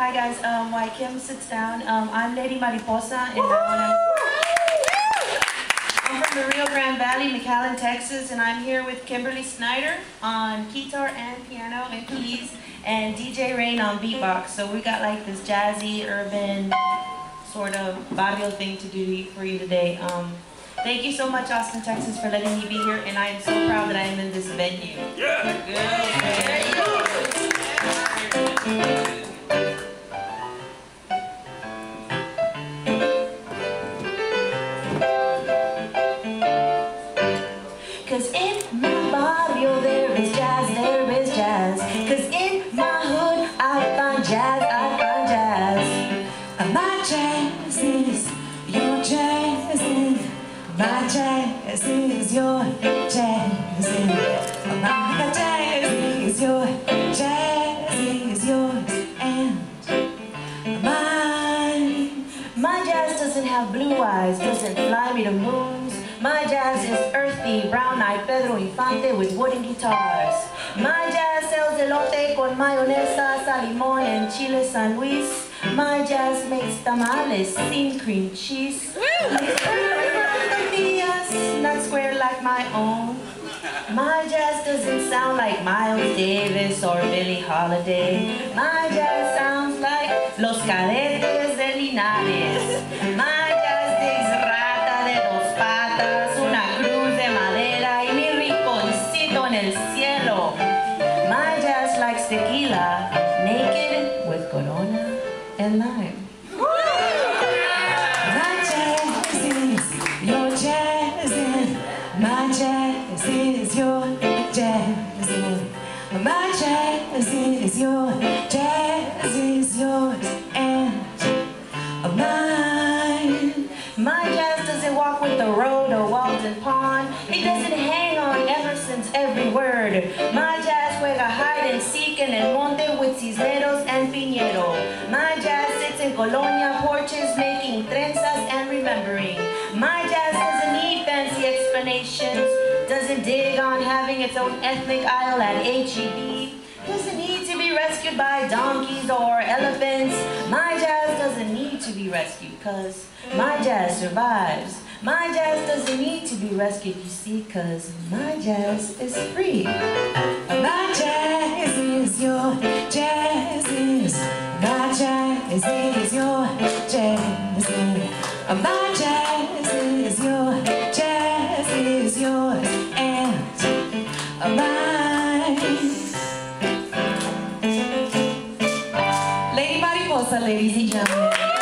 Hi guys, while Kim sits down, I'm Lady Mariposa, and I'm from the Rio Grande Valley, McAllen, Texas, and I'm here with Kimberly Snyder on guitar and piano and keys, and DJ Rain on beatbox. So we got like this jazzy, urban, sort of barrio thing to do for you today. Thank you so much, Austin, Texas, for letting me be here, and I am so proud that I am in this venue. Yeah. Good. Cause in my barrio there is jazz, there is jazz. Cause in my hood I find jazz, I find jazz. My jazz is your jazz. My jazz is your jazz. My jazz is your jazz is yours and mine. My jazz doesn't have blue eyes, doesn't fly me to moons. My jazz is earthy, brown-eyed Pedro Infante with wooden guitars. My jazz sells elote con mayonesa, salimón, and chile San Luis. My jazz makes tamales, thin cream cheese. Not square like my own. My jazz doesn't sound like Miles Davis or Billie Holiday. My jazz sounds like Los Cadetes de Linares. My jazz digs rata de dos patas, una cruz de madera y mi rinconcito en el cielo. My jazz likes tequila, naked with Corona and lime. My jazz is your jazz. My jazz is your jazz is yours and mine. My jazz doesn't walk with the road or Walden Pond. It doesn't hang on Everson's every word. My jazz juega hide and seek in El Monte with Cisneros and Pinero. My jazz sits in Colonia porches making trenzas and remembering. My jazz doesn't need fancy explanations, doesn't dig on having its own ethnic aisle at H-E-B, doesn't need to be rescued by donkeys or elephants. My jazz doesn't need to be rescued, cause my jazz survives. My jazz doesn't need to be rescued, you see, cause my jazz is free. My jazz is your jazz is. My jazz is your jazz is. My jazz is your jazz is yours and mine. Lady Mariposa, ladies and gentlemen.